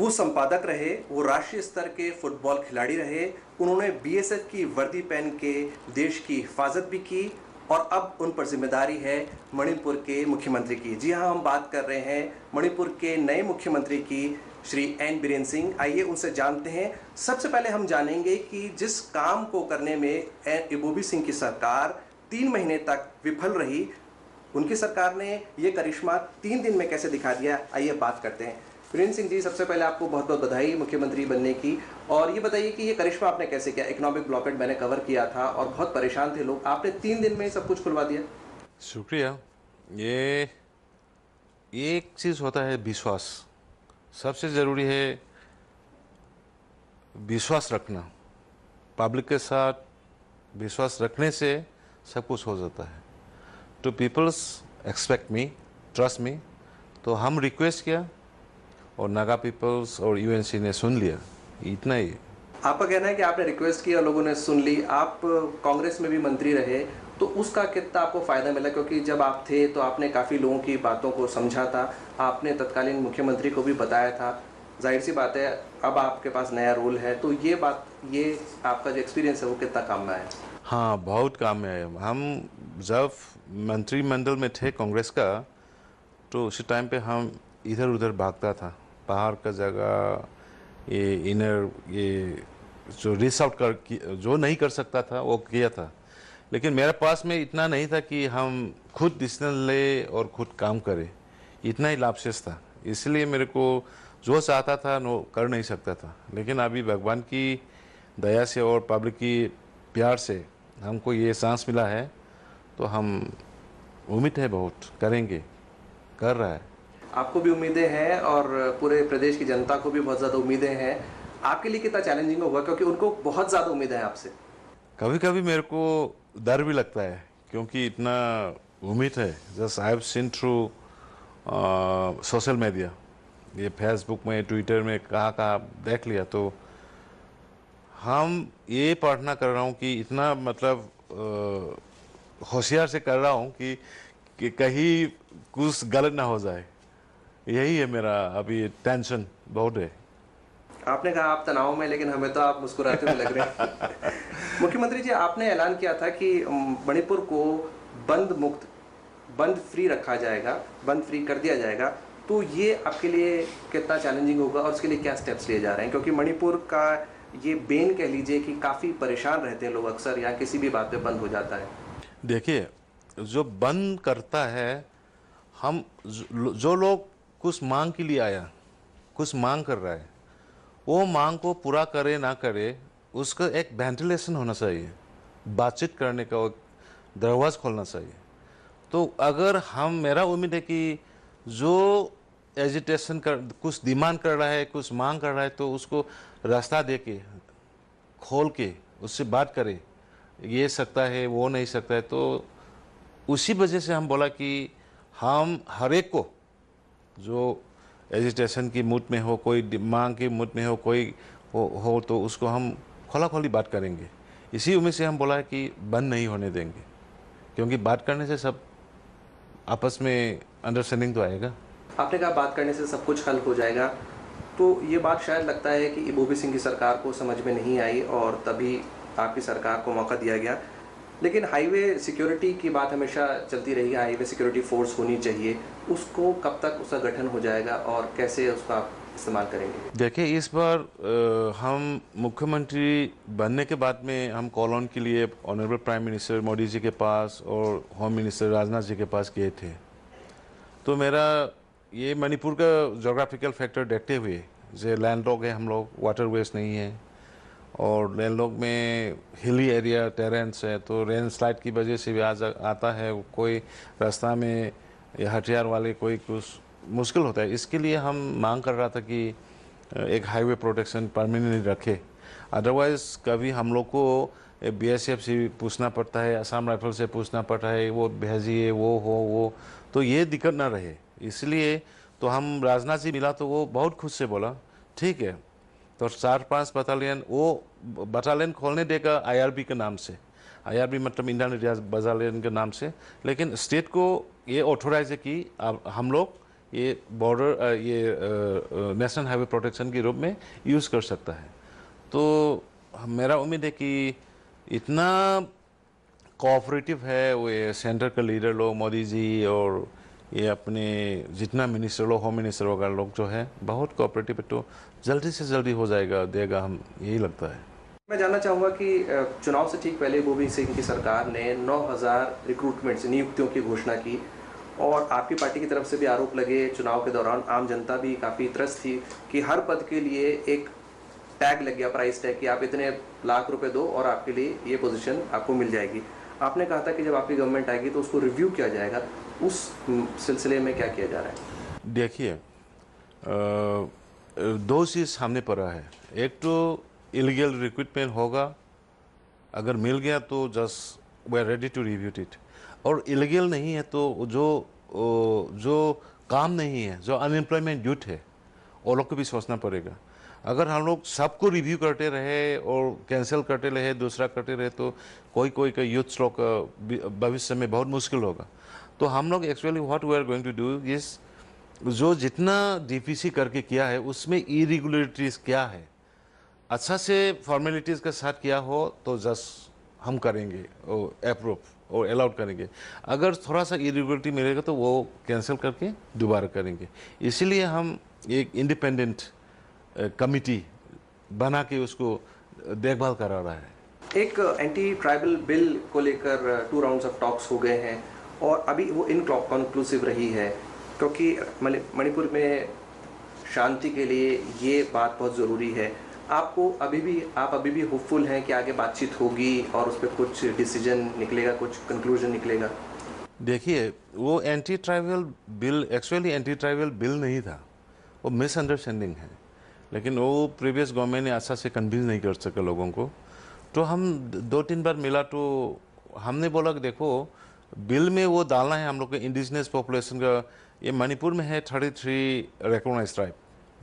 वो संपादक रहे, वो राष्ट्रीय स्तर के फुटबॉल खिलाड़ी रहे। उन्होंने बीएसएफ की वर्दी पहन के देश की हिफाजत भी की और अब उन पर जिम्मेदारी है मणिपुर के मुख्यमंत्री की। जी हाँ, हम बात कर रहे हैं मणिपुर के नए मुख्यमंत्री की, श्री एन बीरेन सिंह। आइए उनसे जानते हैं। सबसे पहले हम जानेंगे कि जिस काम को करने में इबोबी सिंह की सरकार 3 महीने तक विफल रही, उनकी सरकार ने ये करिश्मा 3 दिन में कैसे दिखा दिया। आइए बात करते हैं। बीरेन सिंह जी, सबसे पहले आपको बहुत बहुत बधाई मुख्यमंत्री बनने की, और ये बताइए कि ये करिश्मा आपने कैसे किया। इकोनॉमिक ब्लॉकेट मैंने कवर किया था और बहुत परेशान थे लोग, आपने 3 दिन में सब कुछ खुलवा दिया। शुक्रिया। ये एक चीज़ होता है विश्वास, सबसे ज़रूरी है विश्वास रखना। पब्लिक के साथ विश्वास रखने से सब कुछ हो जाता है। To peoples expect me, trust me, तो हम रिक्वेस्ट किया और नागा पीपल्स और यूएनसी ने सुन लिया, इतना ही। आपका कहना है कि आपने रिक्वेस्ट किया और लोगों ने सुन ली। आप कांग्रेस में भी मंत्री रहे, तो उसका कितना आपको फ़ायदा मिला? क्योंकि जब आप थे तो आपने काफ़ी लोगों की बातों को समझा था, आपने तत्कालीन मुख्यमंत्री को भी बताया था। जाहिर सी बात है, अब आपके पास नया रोल है, तो ये आपका जो एक्सपीरियंस है वो कितना काम में आया? हाँ, बहुत काम में आया। हम जब मंत्रिमंडल में थे कांग्रेस का, तो उसी टाइम पे हम इधर उधर भागता था, बाहर का जगह ये इनर ये जो रीच आउट कर जो नहीं कर सकता था वो किया था। लेकिन मेरे पास में इतना नहीं था कि हम खुद डिसीजन ले और खुद काम करें, इतना ही लापरवाही था। इसलिए मेरे को जो चाहता था वो कर नहीं सकता था। लेकिन अभी भगवान की दया से और पब्लिक की प्यार से हमको ये चांस मिला है, तो हम उम्मीद है बहुत करेंगे, कर रहा है। आपको भी उम्मीदें हैं और पूरे प्रदेश की जनता को भी बहुत ज़्यादा उम्मीदें हैं। आपके लिए कितना चैलेंजिंग होगा, क्योंकि उनको बहुत ज़्यादा उम्मीदें हैं आपसे? कभी कभी मेरे को डर भी लगता है, क्योंकि इतना उम्मीद है। Just I have seen through social media, ये फेसबुक में, ट्विटर में, कहाँ देख लिया। तो हम ये प्रार्थना कर रहा हूँ कि इतना मतलब होशियार से कर रहा हूँ कि कहीं कुछ गलत ना हो जाए। यही है मेरा अभी टेंशन बहुत है। आपने कहा आप तनाव में, लेकिन हमें तो आप मुस्कुराते हुए लग रहे हैं। मुख्यमंत्री जी, आपने ऐलान किया था कि मणिपुर को बंद मुक्त, बंद फ्री रखा जाएगा, बंद फ्री कर दिया जाएगा। तो ये आपके लिए कितना चैलेंजिंग होगा और उसके लिए क्या स्टेप्स लिए जा रहे हैं? क्योंकि मणिपुर का ये बेन कह लीजिए कि काफ़ी परेशान रहते हैं लोग, अक्सर यहाँ किसी भी बात पे बंद हो जाता है। देखिए, जो बंद करता है, हम जो लोग कुछ मांग के लिए आया, कुछ मांग कर रहा है, वो मांग को पूरा करे ना करे, उसका एक वेंटिलेशन होना चाहिए, बातचीत करने का दरवाज़ खोलना चाहिए। तो अगर हम, मेरा उम्मीद है कि जो एजिटेशन कर, कुछ डिमांड कर रहा है, कुछ मांग कर रहा है, तो उसको रास्ता दे के, खोल के उससे बात करें। ये सकता है, वो नहीं सकता है। तो उसी वजह से हम बोला कि हम हर एक को, जो एजिटेशन की मूड में हो, कोई मांग की मूड में हो, कोई हो तो उसको हम खोला खोली बात करेंगे। इसी उम्मीद से हम बोला है कि बंद नहीं होने देंगे, क्योंकि बात करने से सब आपस में अंडरस्टैंडिंग तो आएगा। आपने कहा बात करने से सब कुछ हल हो जाएगा, तो ये बात शायद लगता है कि इबोबी सिंह की सरकार को समझ में नहीं आई और तभी आपकी सरकार को मौका दिया गया। लेकिन हाईवे सिक्योरिटी की बात हमेशा चलती रही है, हाईवे सिक्योरिटी फोर्स होनी चाहिए। उसको कब तक, उसका गठन हो जाएगा और कैसे उसका इस्तेमाल करेंगे? देखिए, इस बार हम मुख्यमंत्री बनने के बाद में हम कॉल ऑन के लिए honourable prime minister Modi ji के पास और होम मिनिस्टर राजनाथ जी के पास गए थे। तो मेरा ये मणिपुर का जोग्राफिकल फैक्टर देखते हुए, जो लैंडलॉक है हम लोग, वाटरवेज नहीं है, और लैंडलॉक में हिली एरिया टेरेंस है, तो रेन स्लाइड की वजह से भी आता है, कोई रास्ता में हथियार वाले, कोई कुछ मुश्किल होता है। इसके लिए हम मांग कर रहा था कि एक हाईवे प्रोटेक्शन परमानेंट रखे। अदरवाइज़ कभी हम लोग को बीएसएफ से पूछना पड़ता है, असम राइफल से पूछना पड़ता है, वो भेजिए, वो हो, वो, तो ये दिक्कत ना रहे। इसलिए तो हम, राजनाथ जी मिला तो वो बहुत खुश से बोला ठीक है, तो 4-5 बटालियन, वो बटालियन खोलने देगा आईआरबी के नाम से। आईआरबी मतलब इंडियन रियाज बटालियन के नाम से। लेकिन स्टेट को ये ऑथोराइज है कि हम लोग ये बॉर्डर ये नेशनल हाईवे प्रोटेक्शन के रूप में यूज़ कर सकता है। तो मेरा उम्मीद है कि इतना कोऑपरेटिव है वो सेंटर के लीडर लोग, मोदी जी और ये अपने जितना मिनिस्टर लोग, होम मिनिस्टर वगैरह लोग जो है बहुत कोऑपरेटिव है, तो जल्दी से जल्दी हो जाएगा, देगा, हम यही लगता है। मैं जानना चाहूँगा कि चुनाव से ठीक पहले गोविंद सिंह की सरकार ने 9000 रिक्रूटमेंट्स नियुक्तियों की घोषणा की और आपकी पार्टी की तरफ से भी आरोप लगे, चुनाव के दौरान आम जनता भी काफ़ी त्रस्त थी कि हर पद के लिए एक टैग लग गया, प्राइस टैग, कि आप इतने लाख रुपए दो और आपके लिए ये पोजीशन आपको मिल जाएगी। आपने कहा था कि जब आपकी गवर्नमेंट आएगी तो उसको रिव्यू किया जाएगा, उस सिलसिले में क्या किया जा रहा है? देखिए, दो चीज़ सामने पड़ा है, एक तो इलीगल रिक्रूटमेंट होगा, अगर मिल गया तो just we are ready to review it, और इलीगल नहीं है तो जो काम नहीं है, जो अनएम्प्लॉयमेंट ड्यूट है, वो लोग को भी सोचना पड़ेगा। अगर हम लोग सबको रिव्यू करते रहे और कैंसिल करते रहे, दूसरा करते रहे, तो कोई कोई का यूथ लोग का भविष्य में बहुत मुश्किल होगा। तो हम लोग actually what we are going to do is, जो जितना डीपीसी करके किया है उसमें इरेगुलरिटीज़ क्या है, अच्छा से फॉर्मेलिटीज़ के साथ किया हो तो जस्ट हम करेंगे और अप्रूव और अलाउड करेंगे, अगर थोड़ा सा इरेगुलरिटी मिलेगा तो वो कैंसिल करके दोबारा करेंगे। इसीलिए हम एक इंडिपेंडेंट कमिटी बना के उसको देखभाल करा रहा है। एक एंटी ट्राइबल बिल को लेकर 2 राउंड्स ऑफ टॉक्स हो गए हैं और अभी वो इनकॉन्क्लूसिव रही है, क्योंकि मणिपुर में शांति के लिए ये बात बहुत ज़रूरी है। आप अभी भी होपफुल हैं कि आगे बातचीत होगी और उस पर कुछ डिसीजन निकलेगा, कुछ कंक्लूजन निकलेगा? देखिए, वो anti tribal bill actually anti tribal bill नहीं था, वो मिसअंडरस्टैंडिंग है, लेकिन वो प्रीवियस गवर्नमेंट ने अच्छा से कन्विंस नहीं कर सका लोगों को। तो हम 2-3 बार मिला तो हमने बोला कि देखो, बिल में वो डालना है हम लोग के इंडिजिनस पॉपुलेशन का, ये मणिपुर में है 33 रिकॉग्नाइज ट्राइब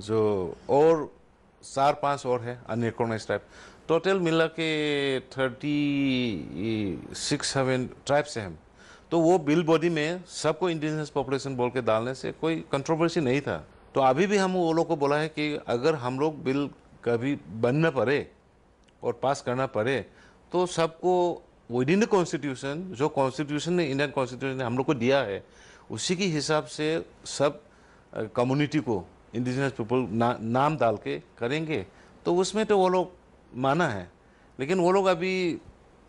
जो, और 4-5 और है अनरिकॉग्नाइज ट्राइब, टोटल मिला के 36-7 ट्राइब्स हैं। तो वो बिल बॉडी में सबको इंडिजिनस पॉपुलेशन बोल के डालने से कोई कंट्रोवर्सी नहीं था। तो अभी भी हम वो लोग को बोला है कि अगर हम लोग बिल कभी बनना पड़े और पास करना पड़े तो सबको विद इन द कॉन्स्टिट्यूशन, जो कॉन्स्टिट्यूशन ने, इंडियन कॉन्स्टिट्यूशन ने हम लोग को दिया है, उसी के हिसाब से सब कम्युनिटी को इंडिजिनस पीपल नाम डाल के करेंगे। तो उसमें तो वो लोग माना है, लेकिन वो लोग अभी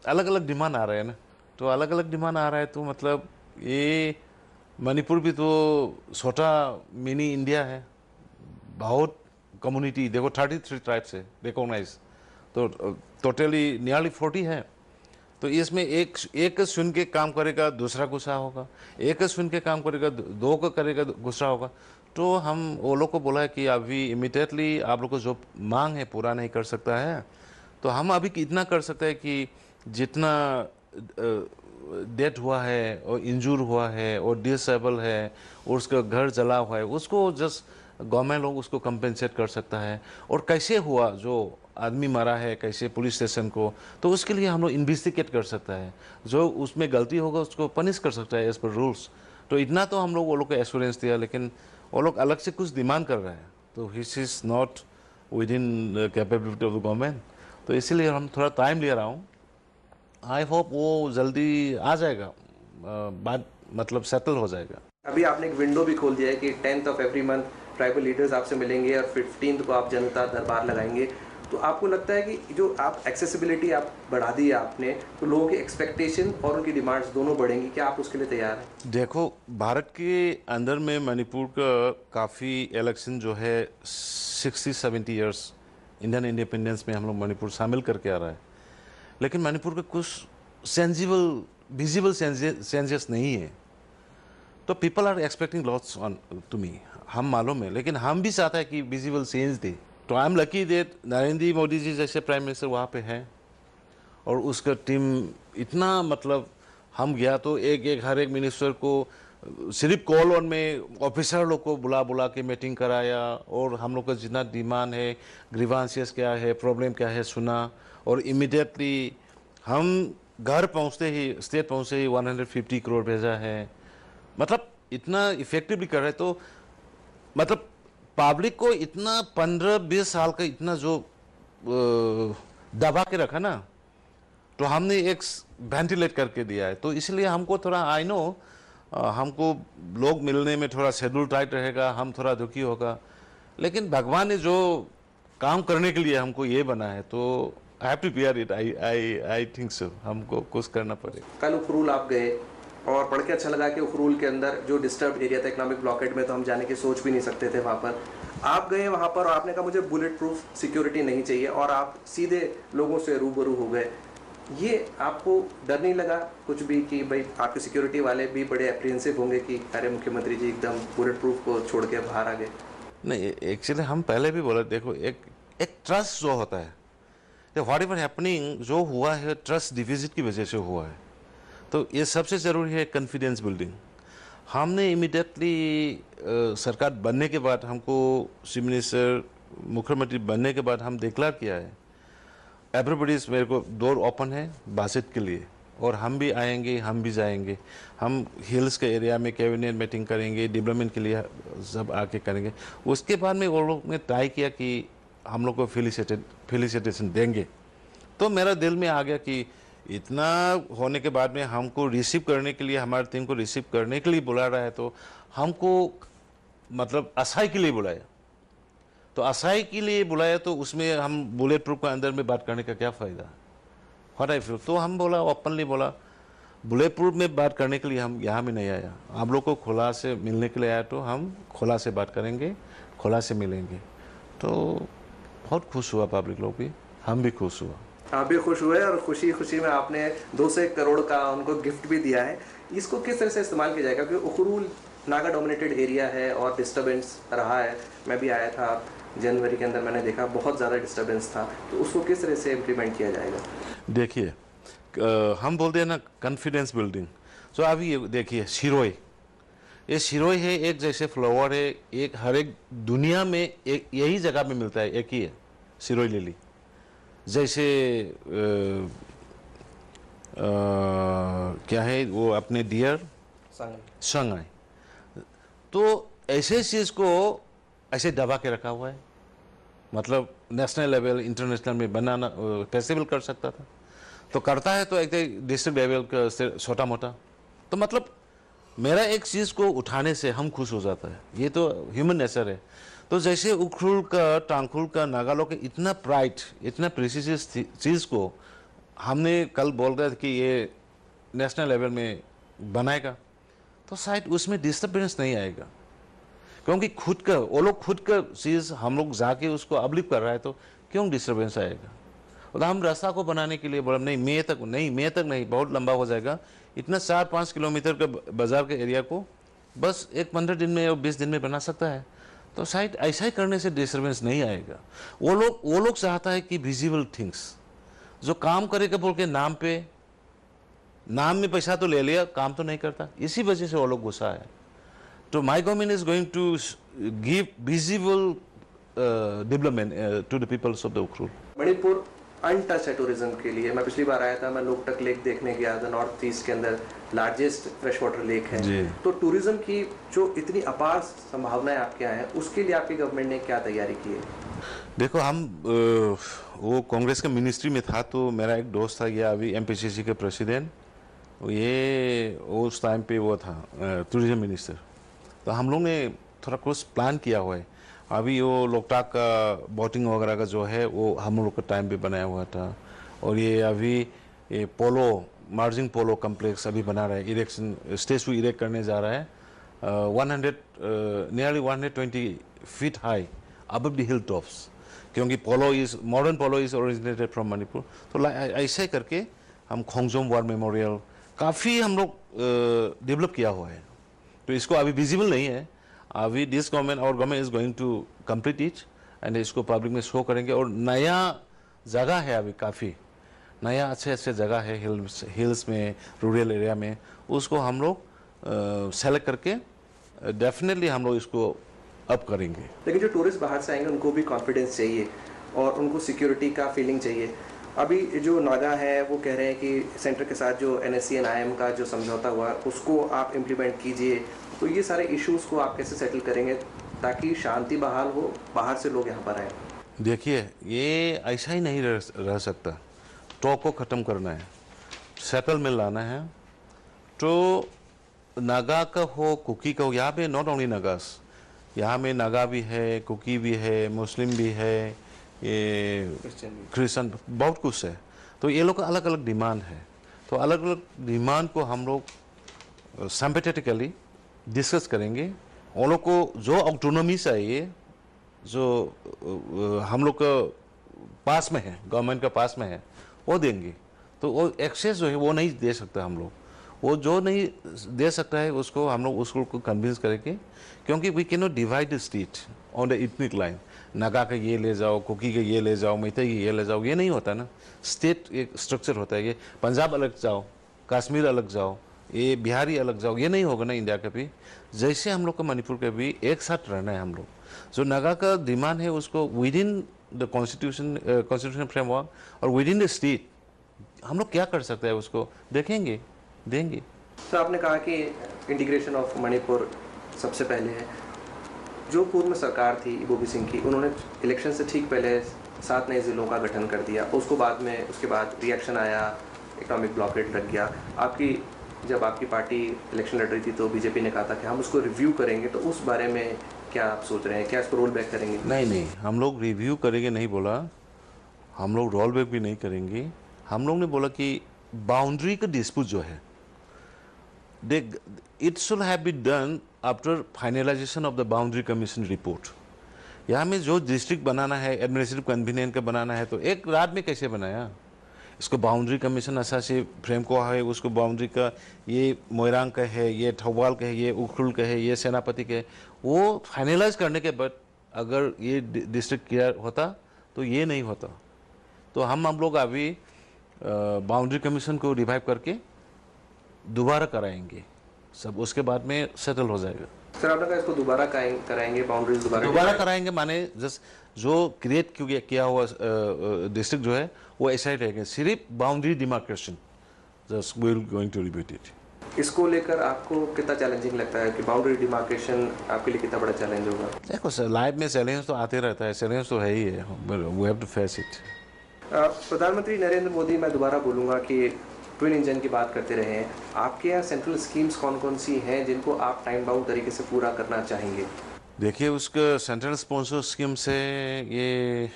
अलग अलग डिमांड आ रहे हैं ना, तो अलग अलग डिमांड आ रहा है, तो मतलब ये मणिपुर भी तो छोटा मिनी इंडिया है, बहुत कम्युनिटी, देखो 33 ट्राइब्स है रिकॉग्नाइज, तो टोटली नियरली 40 है। तो इसमें एक सुन के काम करेगा दूसरा गुस्सा होगा, एक सुन के काम करेगा दो का करेगा गुस्सा होगा। तो हम वो लोग को बोला है कि अभी इमिडिएटली आप लोग को जो मांग है पूरा नहीं कर सकता है, तो हम अभी इतना कर सकते हैं कि जितना डेथ हुआ है और इंजूर हुआ है और डिसेबल है और उसका घर जला हुआ है, उसको जस्ट गवर्नमेंट लोग उसको कंपेंसेट कर सकता है, और कैसे हुआ, जो आदमी मारा है कैसे पुलिस स्टेशन को, तो उसके लिए हम लोग इन्वेस्टिगेट कर सकता है, जो उसमें गलती होगा उसको पनिश कर सकता है एज पर रूल्स। तो इतना तो हम लोग वो लोग को एश्योरेंस दिया, लेकिन वो लोग अलग से कुछ डिमांड कर रहे हैं, तो which is not within capability of the government. तो इसीलिए हम थोड़ा टाइम ले रहा हूँ, आई होप वो जल्दी आ जाएगा, बात मतलब सेटल हो जाएगा। अभी आपने एक विंडो भी खोल दिया है कि 10th of every month tribal leaders आपसे मिलेंगे और 15th को आप जनता दरबार लगाएंगे। तो आपको लगता है कि जो आप एक्सेसिबिलिटी आप बढ़ा दी है आपने, तो लोगों की एक्सपेक्टेशन और उनकी डिमांड्स दोनों बढ़ेंगी, क्या आप उसके लिए तैयार हैं? देखो, भारत के अंदर में मणिपुर का काफ़ी इलेक्शन जो है 60-70 ईयर्स इंडियन इंडिपेंडेंस में हम लोग मणिपुर शामिल करके आ रहा है, लेकिन मणिपुर के कुछ सेंजिबल विजिबल चेंजेस नहीं है। तो people are expecting lots on to me, हम मालूम है, लेकिन हम भी चाहता है कि विजिबल चेंज दे। तो I am lucky that Narendra Modi ji जैसे प्राइम मिनिस्टर वहाँ पे हैं और उसका टीम इतना, मतलब हम गया तो एक हर एक मिनिस्टर को सिर्फ कॉल ऑन में ऑफिसर लोग को बुला के मीटिंग कराया, और हम लोग का जितना डिमांड है, ग्रीवांसेस क्या है, प्रॉब्लम क्या है, सुना, और इमिडिएटली हम घर पहुंचते ही, स्टेट पहुंचते ही 150 करोड़ भेजा है, मतलब इतना इफेक्टिवली कर रहे। तो मतलब पब्लिक को इतना 15-20 साल का इतना जो दबा के रखा ना, तो हमने एक वेंटिलेट करके दिया है। तो इसलिए हमको थोड़ा आई नो हमको लोग मिलने में थोड़ा शेड्यूल टाइट रहेगा, हम थोड़ा दुखी होगा, लेकिन भगवान ने जो काम करने के लिए हमको ये बना है तो I have to bear it. I think so हमको कुछ करना पड़ेगा। कल उखरूल आप गए और पढ़ के अच्छा लगा कि उखरूल के अंदर जो डिस्टर्ब एरिया था इकोनॉमिक ब्लॉकेट में, तो हम जाने की सोच भी नहीं सकते थे वहाँ पर। आप गए वहाँ पर और आपने कहा मुझे बुलेट प्रूफ सिक्योरिटी नहीं चाहिए और आप सीधे लोगों से रूबरू हो गए। ये आपको डर नहीं लगा कुछ भी कि भाई आपके सिक्योरिटी वाले भी बड़े एप्रीहेंसिव होंगे कि अरे मुख्यमंत्री जी एकदम बुलेट प्रूफ को छोड़ के बाहर आ गए? नहीं, एक्चुअली हम पहले भी बोला, देखो एक ट्रस्ट जो होता है, व्हाट एवर हैपनिंग जो हुआ है ट्रस्ट डिफिजिट की वजह से हुआ है। तो ये सबसे ज़रूरी है कॉन्फिडेंस बिल्डिंग। हमने इमिडिएटली सरकार बनने के बाद, हमको चीफ मिनिस्टर मुख्यमंत्री बनने के बाद हम डिक्लेयर किया है एवरीबडीज मेरे को डोर ओपन है बातचीत के लिए, और हम भी आएंगे, हम भी जाएंगे, हम हिल्स के एरिया में कैबिनेट मीटिंग करेंगे, डेवलपमेंट के लिए सब आके करेंगे। उसके बाद में वो लोग ने ट्राई किया कि हम लोग को फेलिसिटेशन देंगे, तो मेरा दिल में आ गया कि इतना होने के बाद में हमको रिसीव करने के लिए, हमारी टीम को रिसीव करने के लिए बुला रहा है, तो हमको मतलब असाई के लिए बुलाया। तो असाई के लिए बुलाया तो उसमें हम बुलेट प्रूफ के अंदर में बात करने का क्या फ़ायदा? What I feel. तो हम बोला, ओपनली बोला, बुलेट प्रूफ में बात करने के लिए हम यहाँ में नहीं आया, आप लोग को खुला से मिलने के लिए आया, तो हम खुला से बात करेंगे, खुला से मिलेंगे। तो बहुत खुश हुआ पब्लिक लोग भी, हम भी खुश हुआ, आप भी खुश हुए, और खुशी खुशी में आपने 200 करोड़ का उनको गिफ्ट भी दिया है। इसको किस तरह से इस्तेमाल किया जाएगा, क्योंकि उखरूल नागा डोमिनेटेड एरिया है और डिस्टर्बेंस रहा है। मैं भी आया था जनवरी के अंदर, मैंने देखा बहुत ज़्यादा डिस्टर्बेंस था, तो उसको किस तरह से इम्प्लीमेंट किया जाएगा? देखिए हम बोलते हैं ना कॉन्फिडेंस बिल्डिंग। तो अभी देखिए शिरोई, ये शिरोई है, एक जैसे फ्लावर है, एक हर एक दुनिया में एक यही जगह में मिलता है, एक ही है शिरोई लिली। जैसे क्या है वो अपने डियर संगाई, तो ऐसे चीज़ को ऐसे दबा के रखा हुआ है, मतलब नेशनल लेवल इंटरनेशनल में बनाना फेस्टिवल कर सकता था, तो करता है तो एक डिस्ट्रिक्ट लेवल का छोटा मोटा, तो मतलब मेरा एक चीज़ को उठाने से हम खुश हो जाता है, ये तो ह्यूमन नेचर है। तो जैसे उखरूल का, टांगखुल का, नागालो का इतना प्राइड, इतना प्रेसिशियस चीज़ को हमने कल बोल रहे थे कि ये नेशनल लेवल में बनाएगा, तो शायद उसमें डिस्टर्बेंस नहीं आएगा, क्योंकि खुद का वो लोग खुद का चीज़ हम लोग जाके उसको अपलिफ्ट कर रहा है, तो क्यों डिस्टर्बेंस आएगा? और हम रास्ता को बनाने के लिए बोला, नहीं मई तक नहीं, बहुत लंबा हो जाएगा, इतना 4-5 किलोमीटर का बाज़ार के एरिया को बस एक 15 दिन में या 20 दिन में बना सकता है। तो शायद ऐसा ही करने से डिस्टर्बेंस नहीं आएगा। वो लोग चाहता है कि विजिबल थिंग्स जो काम करेगा, बोल के नाम में पैसा तो ले लिया, काम तो नहीं करता, इसी वजह से वो लोग गुस्सा है। तो my government is going to give visible development to the peoples of the Ukhrul. Manipur untouched है टूरिज्म के लिए। मैं पिछली बार आया था, मैं लोकटक लेक देखने गया था, नॉर्थ ईस्ट के अंदर लार्जेस्ट फ्रेश वाटर लेक है। तो टूरिज्म की जो इतनी अपार संभावनाएं आपके यहाँ हैं, उसके लिए आपकी गवर्नमेंट ने क्या तैयारी की है? देखो हम वो कांग्रेस के मिनिस्ट्री में था, तो मेरा एक दोस्त था, यह अभी MPCC के प्रेसिडेंट, ये उस टाइम पे वो था टूरिज्म मिनिस्टर, तो हम लोग ने थोड़ा कुछ प्लान किया हुआ है। अभी वो लोकटाक का बोटिंग वगैरह का जो है वो हम लोग का टाइम पे बनाया हुआ था, और ये अभी ये पोलो मार्जिंग पोलो कम्प्लेक्स अभी बना रहा है, इरेक्शन स्टेचू इरेक्ट करने जा रहा है, 120 feet high above the hill tops, क्योंकि polo is modern polo is originated from Manipur. तो ऐसे करके हम खोंगजोम वॉर मेमोरियल काफ़ी हम लोग डेवलप किया हुआ है, तो इसको अभी विजिबल नहीं है। अभी दिस गवर्नमेंट और government is going to complete it and इसको पब्लिक में शो करेंगे। और नया जगह है, अभी काफ़ी नया अच्छे जगह है हिल्स में, रूरल एरिया में, उसको हम लोग सेलेक्ट करके डेफिनेटली हम लोग इसको अप करेंगे। लेकिन जो टूरिस्ट बाहर से आएंगे उनको भी कॉन्फिडेंस चाहिए और उनको सिक्योरिटी का फीलिंग चाहिए। अभी जो नागा है वो कह रहे हैं कि सेंटर के साथ जो NSCN-IM का जो समझौता हुआ उसको आप इम्प्लीमेंट कीजिए, तो ये सारे इश्यूज़ को आप कैसे सेटल करेंगे? ताकि शांति बहाल हो, बाहर से लोग यहाँ पर आए। देखिए ये ऐसा ही नहीं रह सकता। टॉक को ख़त्म करना है, सेटल में लाना है। तो नागा का हो कुकी का हो, यहाँ पे नॉट ओनली नागास, यहाँ में नागा भी है, कुकी भी है, मुस्लिम भी है, ये क्रिश्चियन, बहुत कुछ है। तो ये लोग का अलग अलग डिमांड है। तो अलग अलग डिमांड को हम लोग सिंपैथेटिकली डिस्कस करेंगे। उन लोग को जो ऑटोनॉमी चाहिए जो हम लोग का पास में है, गवर्नमेंट का पास में है, वो देंगे। तो वो एक्सेस जो है वो नहीं दे सकता हम लोग, वो जो नहीं दे सकता है उसको हम लोग उसको कन्विंस करेंगे। क्योंकि we can not divide the state on the ethnic line. Naga का ये ले जाओ, कुकी का ये ले जाओ, मेतई का ये ले जाओ, ये नहीं होता ना। स्टेट एक स्ट्रक्चर होता है। ये पंजाब अलग जाओ, कश्मीर अलग जाओ, ये बिहारी अलग जाओ, ये नहीं होगा ना। इंडिया का भी जैसे हम लोग का मणिपुर का भी एक साथ रहना है हम लोग। जो नागा का डिमांड है उसको within the constitution framework और विद इन द स्टेट हम लोग क्या कर सकते हैं उसको देखेंगे, देंगे। तो आपने कहा कि इंटीग्रेशन ऑफ मणिपुर सबसे पहले है। जो पूर्व में सरकार थी बोबी सिंह की, उन्होंने इलेक्शन से ठीक पहले 7 नए ज़िलों का गठन कर दिया। उसको बाद में उसके बाद रिएक्शन आया, इकोनॉमिक ब्लॉकेट लग गया। आपकी जब आपकी पार्टी इलेक्शन लड़ रही थी तो बीजेपी ने कहा था कि हम उसको रिव्यू करेंगे। तो उस बारे में क्या आप सोच रहे हैं? क्या इसको रोल बैक करेंगे? नहीं नहीं, हम लोग रिव्यू करेंगे नहीं बोला, हम लोग रोल बैक भी नहीं करेंगे। हम लोग ने बोला कि बाउंड्री का डिस्प्यूट जो है it should have been done after finalisation of the boundary commission report. यहाँ में जो डिस्ट्रिक्ट बनाना है, एडमिनिस्ट्रेटिव कन्वीनियंस का बनाना है, तो एक रात में कैसे बनाया? इसको बाउंड्री कमीशन ऐसा से फ्रेम को है, उसको बाउंड्री का ये मोइरांग का है, ये थौबाल का है, ये उखरुल का है, ये सेनापति का है। वो फाइनलाइज करने के बाद अगर ये डिस्ट्रिक्ट क्लियर होता तो ये नहीं होता। तो हम लोग अभी बाउंड्री कमीशन को रिवाइव करके दोबारा कराएंगे, सब उसके बाद में सेटल हो जाएगा। सर आपने कहा इसको दोबारा कराएंगे, बाउंड्रीज दोबारा कराएंगे माने जस्ट जो क्रिएट किया हुआ डिस्ट्रिक्ट जो है वो ऐसा ही रहेगा, सिर्फ boundary demarcation just we going to repeat it. इसको लेकर आपको कितना चैलेंजिंग लगता है कि बाउंड्री डिमार्केशन आपके लिए कितना बड़ा चैलेंज होगा? देखो सर, लाइफ में चैलेंज तो आते रहता है, चैलेंज तो है ही है, we have to face it. प्रधानमंत्री नरेंद्र मोदी, मैं दोबारा बोलूँगा कि ट्विन इंजन की बात करते रहे हैं। आपके यहाँ सेंट्रल स्कीम्स कौन कौन सी हैं जिनको आप टाइम बाउंड तरीके से पूरा करना चाहेंगे? देखिए उसका सेंट्रल स्पॉन्सर स्कीम से ये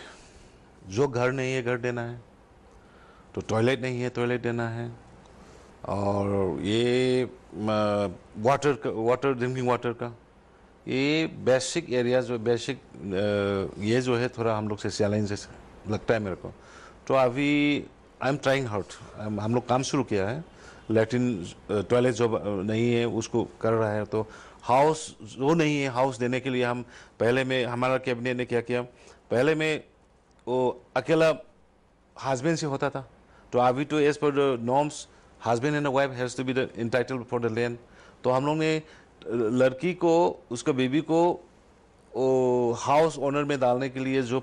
जो घर नहीं है घर देना है, तो टॉयलेट नहीं है टॉयलेट देना है, और ये वाटर ड्रिंकिंग वाटर का ये बेसिक एरिया जो बेसिक ये जो है थोड़ा हम लोग से चैलेंजेस लगता है मेरे को। तो अभी आई एम ट्राइंग हार्ड, हम लोग काम शुरू किया है। लैट्रिन टॉयलेट जो नहीं है उसको कर रहा है। तो हाउस जो नहीं है हाउस देने के लिए हम पहले में हमारा कैबिनेट ने क्या किया, पहले में वो अकेला हस्बैंड से होता था। तो अभी तो एज पर the norms husband and wife has to be the entitled for the land. तो हम लोग ने लड़की को उसका बेबी को हाउस ओनर में डालने के लिए जो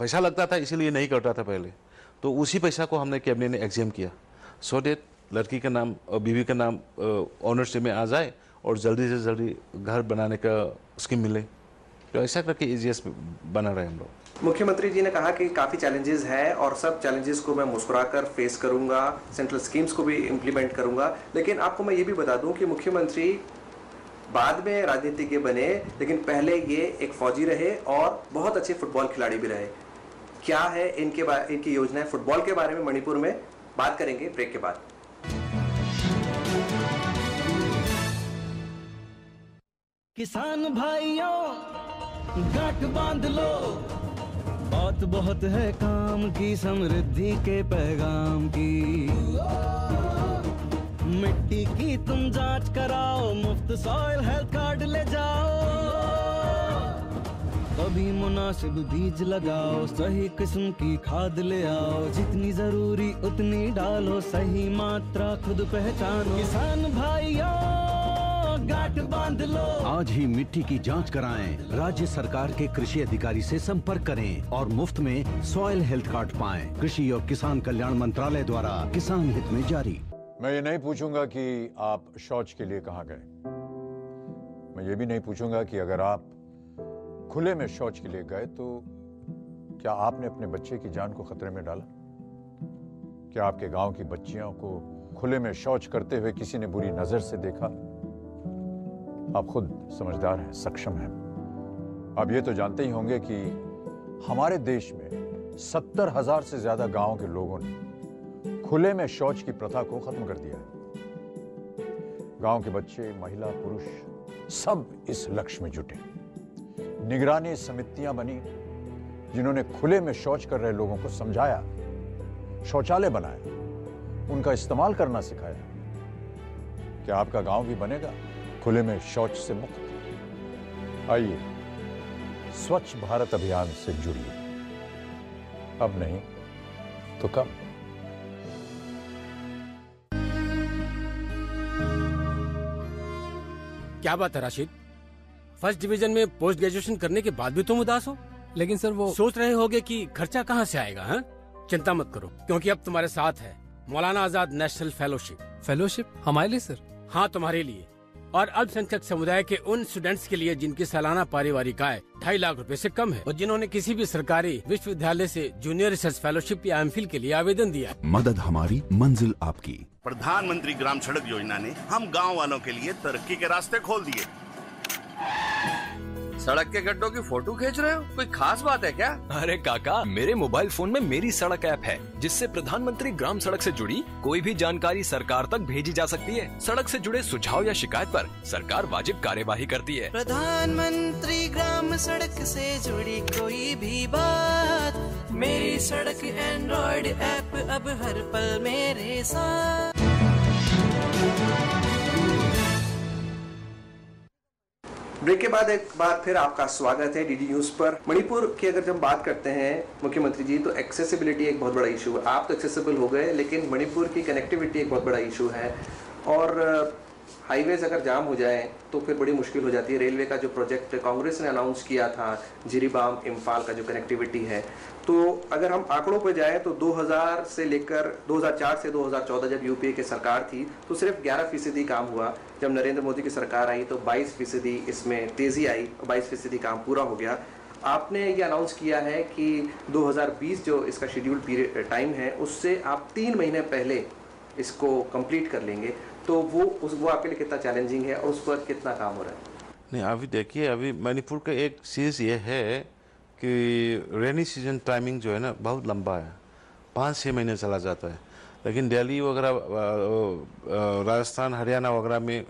पैसा लगता था इसीलिए नहीं करता था पहले, तो उसी पैसा को हमने कैबिनेट ने एग्जाम किया सो डेट लड़की का नाम और बीवी का नाम ऑनरशिप में आ जाए और जल्दी से जल्दी घर बनाने का स्कीम मिले। तो ऐसा करके ईजीएस बना रहे हम लोग। मुख्यमंत्री जी ने कहा कि काफ़ी चैलेंजेस हैं और सब चैलेंजेस को मैं मुस्कुराकर फेस करूंगा, सेंट्रल स्कीम्स को भी इम्प्लीमेंट करूंगा। लेकिन आपको मैं ये भी बता दूँ कि मुख्यमंत्री बाद में राजनीतिज्ञ बने, लेकिन पहले ये एक फौजी रहे और बहुत अच्छे फुटबॉल खिलाड़ी भी रहे। क्या है इनकी योजनाएं फुटबॉल के बारे में मणिपुर में? बात करेंगे ब्रेक के बाद। किसान भाइयों गांठ बांध लो, बहुत है काम की, समृद्धि के पैगाम की। मिट्टी की तुम जांच कराओ, मुफ्त सॉइल हेल्थ कार्ड ले जाओ, कभी मुनासिब बीज लगाओ, सही किस्म की खाद ले आओ, जितनी जरूरी उतनी डालो, सही मात्रा खुद पहचानो। किसान भाइयों गांठ बांध लो, आज ही मिट्टी की जांच कराएं, राज्य सरकार के कृषि अधिकारी से संपर्क करें और मुफ्त में सॉइल हेल्थ कार्ड पाएं। कृषि और किसान कल्याण मंत्रालय द्वारा किसान हित में जारी। मैं ये नहीं पूछूंगा कि आप शौच के लिए कहाँ गए, मैं ये भी नहीं पूछूंगा कि अगर आप खुले में शौच के लिए गए तो क्या आपने अपने बच्चे की जान को खतरे में डाला? क्या आपके गांव की बच्चियों को खुले में शौच करते हुए किसी ने बुरी नजर से देखा? आप खुद समझदार हैं, सक्षम हैं। आप ये तो जानते ही होंगे कि हमारे देश में 70,000 से ज्यादा गांव के लोगों ने खुले में शौच की प्रथा को खत्म कर दिया है। गांव के बच्चे, महिला, पुरुष सब इस लक्ष्य में जुटे। निगरानी समितियां बनी जिन्होंने खुले में शौच कर रहे लोगों को समझाया, शौचालय बनाए, उनका इस्तेमाल करना सिखाया। क्या आपका गांव भी बनेगा खुले में शौच से मुक्त? आइए स्वच्छ भारत अभियान से जुड़िए, अब नहीं तो कब। क्या बात है राशिद, फर्स्ट डिवीजन में पोस्ट ग्रेजुएशन करने के बाद भी तुम उदास हो? लेकिन सर वो सोच रहे होगे कि खर्चा कहाँ से आएगा। हाँ, चिंता मत करो क्योंकि अब तुम्हारे साथ है Maulana Azad national fellowship. Fellowship हमारे लिए सर? हाँ तुम्हारे लिए और अल्पसंख्यक समुदाय के उन स्टूडेंट्स के लिए जिनकी सालाना पारिवारिक आय 2.5 लाख रुपए से कम है और जिन्होंने किसी भी सरकारी विश्वविद्यालय से जूनियर रिसर्च फेलोशिप या एमफिल के लिए आवेदन दिया। मदद हमारी, मंजिल आपकी। प्रधानमंत्री ग्राम सड़क योजना ने हम गाँव वालों के लिए तरक्की के रास्ते खोल दिए। सड़क के गड्ढों की फोटो खींच रहे हो, कोई खास बात है क्या? अरे काका, मेरे मोबाइल फोन में मेरी सड़क ऐप है जिससे प्रधानमंत्री ग्राम सड़क से जुड़ी कोई भी जानकारी सरकार तक भेजी जा सकती है। सड़क से जुड़े सुझाव या शिकायत पर सरकार वाजिब कार्यवाही करती है। प्रधानमंत्री ग्राम सड़क से जुड़ी कोई भी बात, मेरी सड़क एंड्रॉइड ऐप अब हर पल मेरे साथ। ब्रेक के बाद एक बार फिर आपका स्वागत है डीडी न्यूज पर। मणिपुर की अगर जब बात करते हैं मुख्यमंत्री जी, तो एक्सेसिबिलिटी एक बहुत बड़ा इशू है। आप तो एक्सेसिबल हो गए लेकिन मणिपुर की कनेक्टिविटी एक बहुत बड़ा इशू है और हाईवेज अगर जाम हो जाए तो फिर बड़ी मुश्किल हो जाती है। रेलवे का जो प्रोजेक्ट कांग्रेस ने अनाउंस किया था, जिरीबाम इम्फाल का जो कनेक्टिविटी है, तो अगर हम आंकड़ों पर जाएँ तो 2000 से लेकर 2004 से 2014 जब यूपीए की सरकार थी तो सिर्फ 11% काम हुआ। जब नरेंद्र मोदी की सरकार आई तो 22% इसमें तेज़ी आई, 22% काम पूरा हो गया। आपने ये अनाउंस किया है कि 2020 जो इसका शेड्यूल पीरियड टाइम है उससे आप 3 महीने पहले इसको कंप्लीट कर लेंगे, तो वो आपके लिए कितना चैलेंजिंग है और उस पर कितना काम हो रहा है? नहीं अभी देखिए, अभी मणिपुर का एक चीज़ ये है कि रेनी सीजन टाइमिंग जो है ना बहुत लंबा है, 5-6 महीने चला जाता है। लेकिन दिल्ली वगैरह, राजस्थान, हरियाणा वगैरह में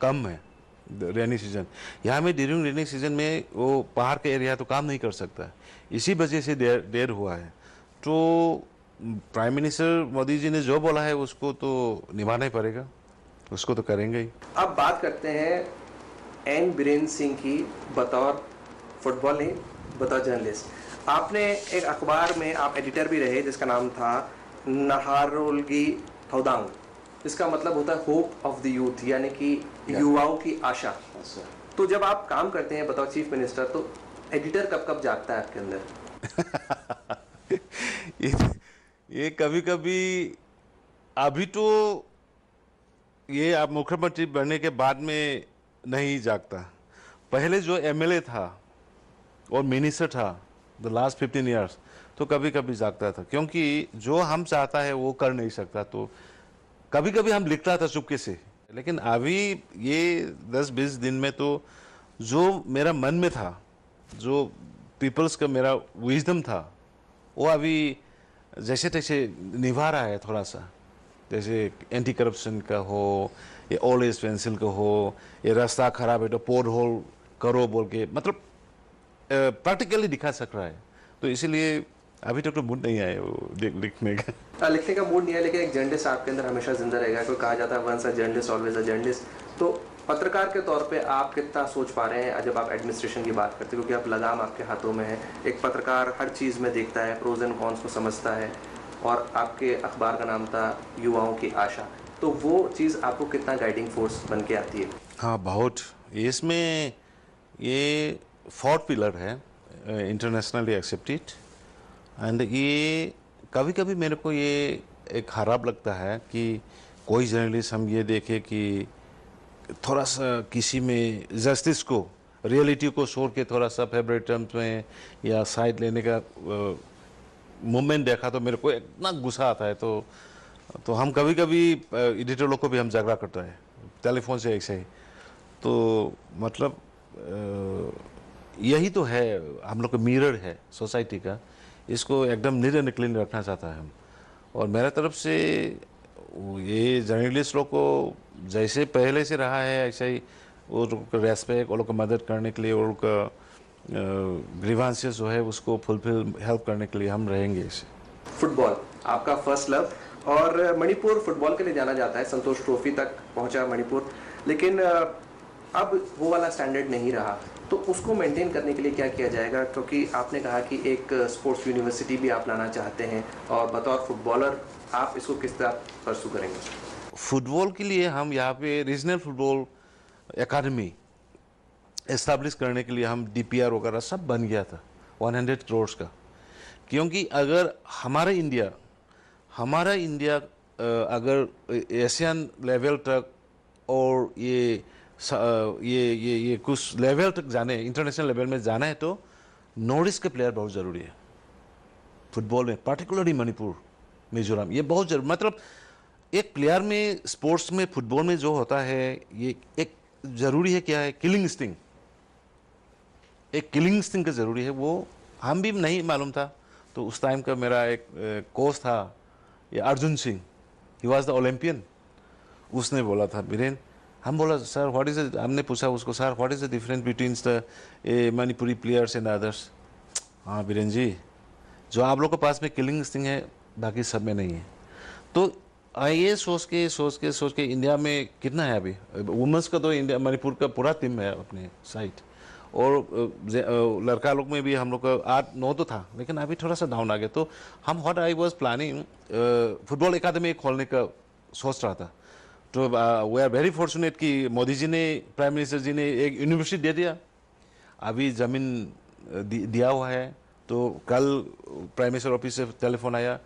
कम है रेनी सीजन। यहाँ में ड्यूरिंग रेनी सीजन में वो पहाड़ के एरिया तो काम नहीं कर सकता, इसी वजह से देर हुआ है। तो प्राइम मिनिस्टर मोदी जी ने जो बोला है उसको तो निभाना ही पड़ेगा, उसको तो करेंगे ही। अब बात करते हैं एन बीरेन सिंह की, बतौर फुटबॉल ही बतौर जर्नलिस्ट। आपने एक अखबार में आप एडिटर भी रहे जिसका नाम था नहारोलगी थौदांग, इसका मतलब होता है होप ऑफ द यूथ, यानी कि युवाओं की आशा। तो जब आप काम करते हैं बतौर चीफ मिनिस्टर तो एडिटर कब कब जागता है आपके अंदर? ये कभी कभी, अभी तो ये आप मुख्यमंत्री बनने के बाद में नहीं जागता। पहले जो एमएलए था और मिनिस्टर था द लास्ट 15 ईयर्स, तो कभी कभी जागता था क्योंकि जो हम चाहता है वो कर नहीं सकता, तो कभी कभी हम लिखता था चुपके से। लेकिन अभी ये 10-20 दिन में तो जो मेरा मन में था, जो पीपल्स का मेरा विजडम था, वो अभी जैसे तैसे निभा रहा है। थोड़ा सा जैसे एंटी करप्शन का हो, ये ओल्ड एज पेंसिल का हो, ये रास्ता खराब है तो पोर होल करो बोल के, मतलब प्रैक्टिकली दिखा सक रहा है। तो इसीलिए अभी तक तो मूड नहीं आया वो लिखने का मूड नहीं आया। लेकिन एक जर्नलिस्ट आपके अंदर हमेशा जिंदा रहेगा, कोई कहा जाता है once a journalist always a journalist. तो पत्रकार के तौर पे आप कितना सोच पा रहे हैं जब आप एडमिनिस्ट्रेशन की बात करते हो, क्योंकि आप लगाम आपके हाथों में है। एक पत्रकार हर चीज़ में देखता है, प्रोज एंड कॉन्स को समझता है, और आपके अखबार का नाम था युवाओं की आशा, तो वो चीज़ आपको कितना गाइडिंग फोर्स बन के आती है? हाँ बहुत, इसमें ये 4 पिलर है इंटरनेशनली एक्सेप्टेड। एंड ये कभी कभी मेरे को ये एक खराब लगता है कि कोई जर्नलिस्ट हम ये देखे कि थोड़ा सा किसी में जस्टिस को, रियलिटी को छोड़ के थोड़ा सा फेवरेट टर्म्स में या साइड लेने का मूवमेंट देखा तो मेरे को इतना गुस्सा आता है। तो हम कभी कभी एडिटर लोग को भी हम झगड़ा करते हैं टेलीफोन से ऐसे ही। तो मतलब यही तो है, हम लोग का मिरर है सोसाइटी का, इसको एकदम नीट एंड क्लीन रखना चाहता है हम। और मेरा तरफ से ये जर्नलिस्ट लोग को जैसे पहले से रहा है ऐसे ही वो लोग का रेस्पेक्ट, वो लोग को मदद करने के लिए, वो लोग का ग्रीवांसेस जो है उसको फुलफिल हेल्प करने के लिए हम रहेंगे ऐसे। फुटबॉल आपका फर्स्ट लव और मणिपुर फुटबॉल के लिए जाना जाता है, संतोष ट्रॉफी तक पहुंचा मणिपुर, लेकिन अब वो वाला स्टैंडर्ड नहीं रहा, तो उसको मेंटेन करने के लिए क्या किया जाएगा? क्योंकि आपने कहा कि एक स्पोर्ट्स यूनिवर्सिटी भी आप लाना चाहते हैं और बतौर फुटबॉलर आप इसको किस तरह परसू करेंगे? फुटबॉल के लिए हम यहाँ पे रीजनल फुटबॉल एकेडमी इस्टेब्लिश करने के लिए हम DPR वगैरह सब बन गया था 100 करोड़ का, क्योंकि अगर हमारा इंडिया अगर एशियन लेवल तक और ये कुछ लेवल तक जाने, इंटरनेशनल लेवल में जाना है तो नॉर्थ ईस्ट के प्लेयर बहुत ज़रूरी है फुटबॉल में, पार्टिकुलरली मणिपुर, मिजोरम, ये बहुत जरूरी। मतलब एक प्लेयर में स्पोर्ट्स में फुटबॉल में जो होता है ये एक ज़रूरी है, क्या है, किलिंग इंस्टिंक्ट, एक किलिंग इंस्टिंक्ट का ज़रूरी है, वो हम भी नहीं मालूम था। तो उस टाइम का मेरा एक कोच था ये Arjun Singh, he was the Olympian, उसने बोला था बीरेन, हम बोला सर व्हाट इज़, हमने पूछा उसको sir what is the difference between the Manipuri players and others. हाँ बीरेन जी, जो आप लोग के पास में किलिंग इंस्टिंक्ट है बाकी सब में नहीं है। तो ये सोच के इंडिया में कितना है अभी वुमेंस का, तो इंडिया मणिपुर का पूरा टीम है अपने साइड, और लड़का लोग में भी हम लोग का 8-9 तो था, लेकिन अभी थोड़ा सा डाउन आ गया। तो हम what I was planning football academy खोलने का सोच रहा था। तो वी आर वेरी फॉर्चुनेट कि मोदी जी ने, प्राइम मिनिस्टर जी ने एक यूनिवर्सिटी दे दिया, अभी ज़मीन दिया हुआ है। तो कल प्राइम मिनिस्टर ऑफिस से टेलीफोन आया,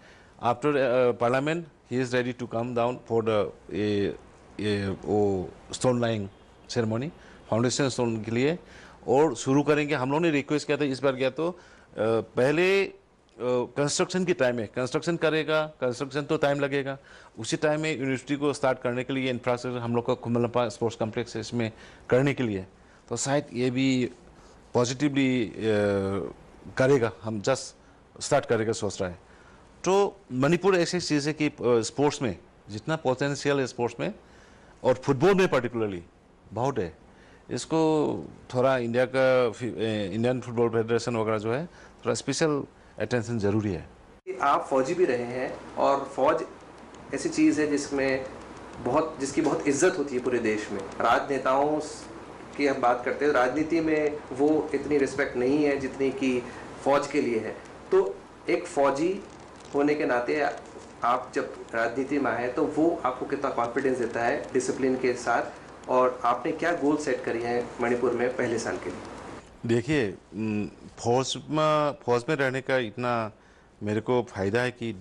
after parliament he is ready to come down for वो stone laying ceremony, foundation stone के लिए, और शुरू करेंगे। हम लोगों ने रिक्वेस्ट किया था इस बार गया तो पहले कंस्ट्रक्शन की टाइम है, कंस्ट्रक्शन करेगा, कंस्ट्रक्शन तो टाइम लगेगा, उसी टाइम में यूनिवर्सिटी को स्टार्ट करने के लिए इंफ्रास्ट्रक्चर हम लोग का कुमलापा स्पोर्ट्स कॉम्प्लेक्स इसमें करने के लिए, तो शायद ये भी पॉजिटिवली करेगा, हम जस्ट स्टार्ट करेगा सोच रहा है। तो मणिपुर ऐसी चीज़ है कि स्पोर्ट्स में जितना पोटेंशियल है स्पोर्ट्स में और फुटबॉल में पर्टिकुलरली बहुत है, इसको थोड़ा इंडिया का, इंडियन फुटबॉल फेडरेशन वगैरह जो है थोड़ा स्पेशल अटेंशन ज़रूरी है। आप फौजी भी रहे हैं और फौज ऐसी चीज़ है जिसमें जिसकी बहुत इज्जत होती है पूरे देश में। राजनेताओं की हम बात करते हैं, राजनीति में वो इतनी रिस्पेक्ट नहीं है जितनी कि फौज के लिए है। तो एक फौजी होने के नाते आप जब राजनीति में आए तो वो आपको कितना कॉन्फिडेंस देता है डिसिप्लिन के साथ, और आपने क्या गोल सेट करी है मणिपुर में पहले साल के लिए? देखिए फौज में रहने का इतना मेरे को फ़ायदा है कि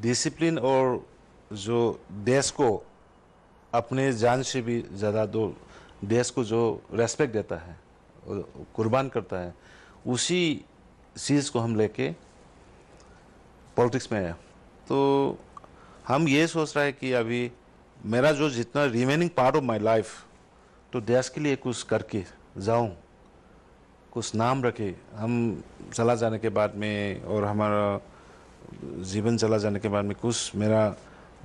डिसिप्लिन और जो देश को अपने जान से भी ज़्यादा दो, देश को जो रेस्पेक्ट देता है, कुर्बान करता है, उसी चीज़ को हम लेके पॉलिटिक्स में आया। तो हम ये सोच रहा है कि अभी मेरा जो जितना remaining part of my life तो देश के लिए कुछ करके जाऊं, कुछ नाम रखे। हम चला जाने के बाद में और हमारा जीवन चला जाने के बाद में कुछ मेरा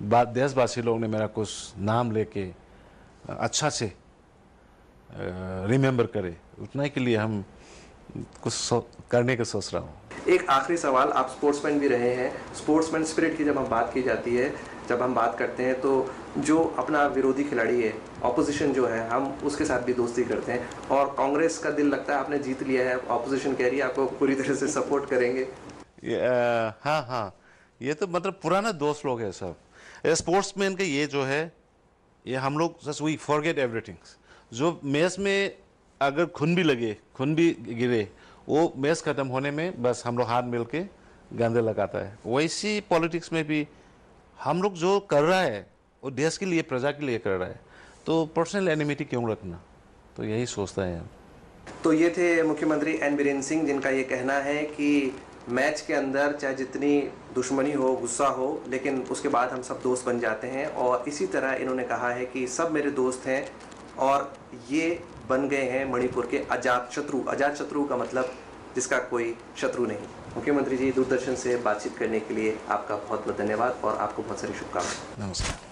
देशवासी लोग ने मेरा कुछ नाम लेके अच्छा से रिमेंबर करे, उतना के लिए हम कुछ करने का सोच रहा हूँ। एक आखिरी सवाल, आप स्पोर्ट्समैन भी रहे हैं, स्पोर्ट्समैन स्पिरिट की जब हम बात की जाती है, जब हम बात करते हैं तो जो अपना विरोधी खिलाड़ी है, ऑपोजिशन जो है, हम उसके साथ भी दोस्ती करते हैं, और कांग्रेस का दिल लगता है आपने जीत लिया है, ऑपोजिशन कह रही है आपको पूरी तरह से सपोर्ट करेंगे। हाँ, ये तो मतलब पुराना दोस्त लोग है सब। स्पोर्ट्समैन का ये जो है, ये हम लोग जस्ट वी फॉरगेट एवरीथिंग। जो मैच में अगर खून भी लगे, खून भी गिरे, वो मैच खत्म होने में बस हम लोग हाथ मिल के गंदे लगाता है। वैसी पॉलिटिक्स में भी हम लोग जो कर रहा है वो देश के लिए, प्रजा के लिए कर रहा है, तो पर्सनल एनिमिटी क्यों रखना, तो यही सोचता है। तो ये थे मुख्यमंत्री एन बीरेन सिंह, जिनका ये कहना है कि मैच के अंदर चाहे जितनी दुश्मनी हो, गुस्सा हो, लेकिन उसके बाद हम सब दोस्त बन जाते हैं। और इसी तरह इन्होंने कहा है कि सब मेरे दोस्त हैं और ये बन गए हैं मणिपुर के अजातशत्रु। अजातशत्रु का मतलब जिसका कोई शत्रु नहीं। मुख्यमंत्री जी, दूरदर्शन से बातचीत करने के लिए आपका बहुत बहुत धन्यवाद और आपको बहुत सारी शुभकामनाएं। नमस्कार।